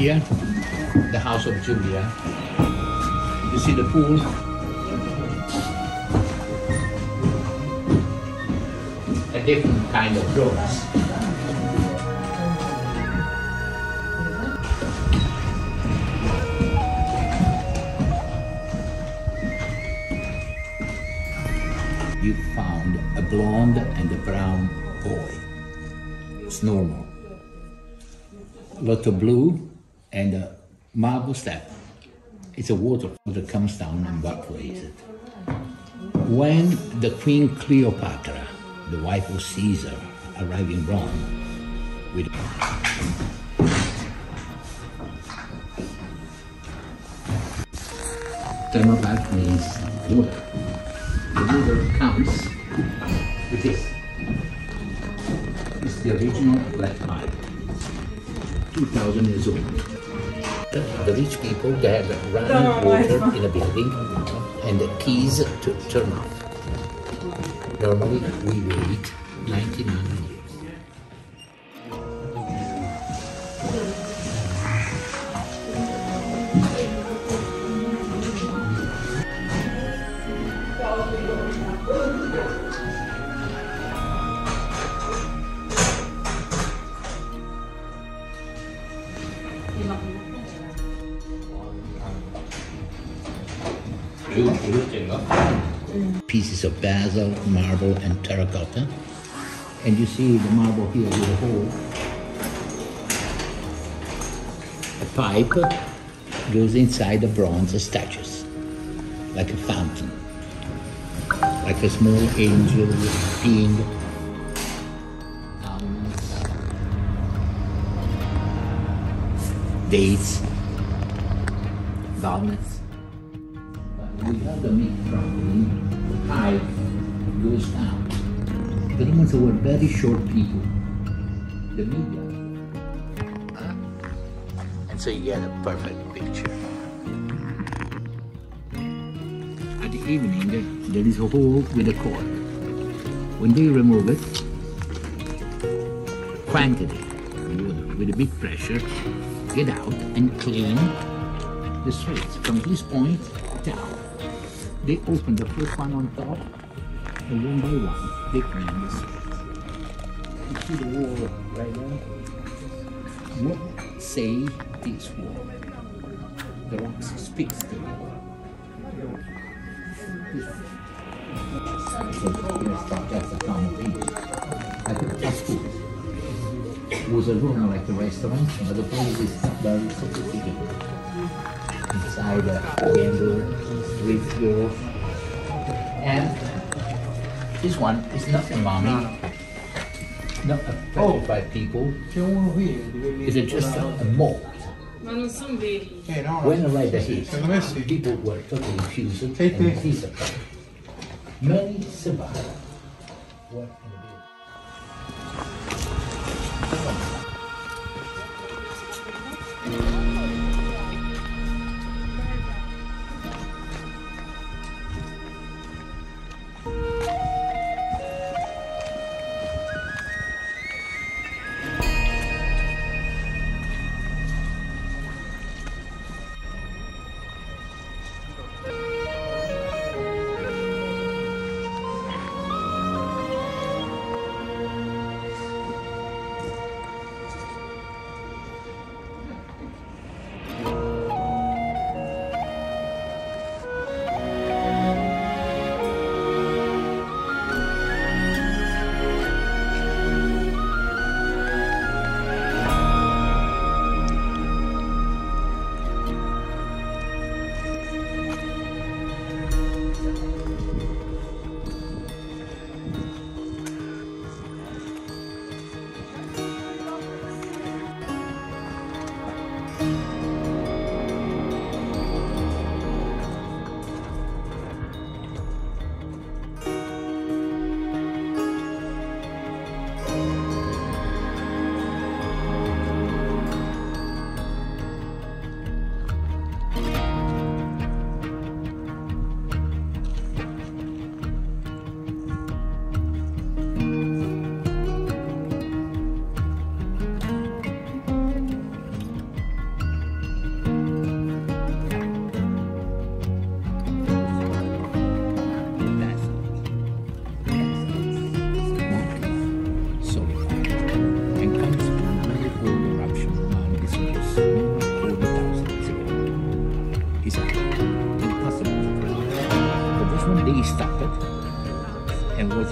Here, the house of Julia. You see the pool. A different kind of rose. You found a blonde and a brown boy. It's normal. A lot of blue. And a marble step, it's a waterfall that comes down and evaporates it. When the Queen Cleopatra, the wife of Caesar, arrived in Rome, thermoblack means water. The water comes with this. It's the original black pipe, 2,000 years old. The rich people, they had running water in a building and the keys to turn off. Normally we wait 99 years. Pieces of basil, marble, and terracotta. And you see the marble here with a hole. A pipe goes inside the bronze statues, like a fountain, like a small angel peeing. Dates, walnuts. We have the meat properly, the pipe goes down. The Romans were very short people. The media. And so you get a perfect picture. At the evening, there is a hole with a cord. When they remove it, quantity with a big pressure, get out and clean the streets from this point down. They open the first one on top, and one by one, they clean the streets. You see the wall right there? What say this wall? The rocks speaks to the wall. Was a room like the restaurant, but the place is very sophisticated. Inside a gambler, street girls, and this one is not a mummy, not affected by people. It is just a mold. When arrived here, people were totally confused and disappointed. Many survived.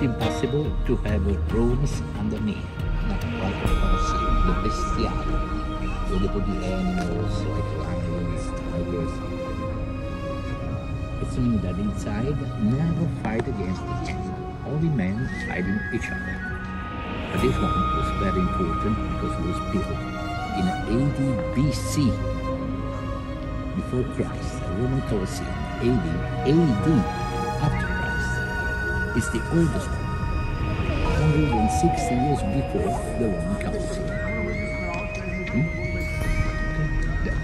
Impossible to have rooms underneath, not like the Colosseum, the bestiary, where they put the animals like lions, tigers. It means that inside never fight against each other, only men fighting each other. But this one was very important because it was built in 80 BC, before Christ, the Roman Colosseum, 80 AD. It's the oldest one, 160 years before the Roman Colosseum. The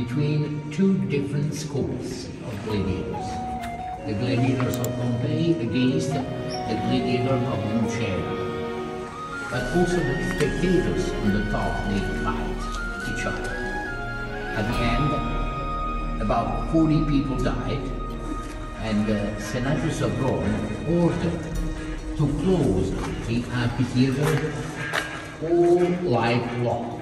between two different schools of gladiators. The gladiators of Pompeii against the gladiators of Nucera. But also the spectators on the top, they fight each other. At the end, about 40 people died, and the senators of Rome ordered to close the amphitheater all life long.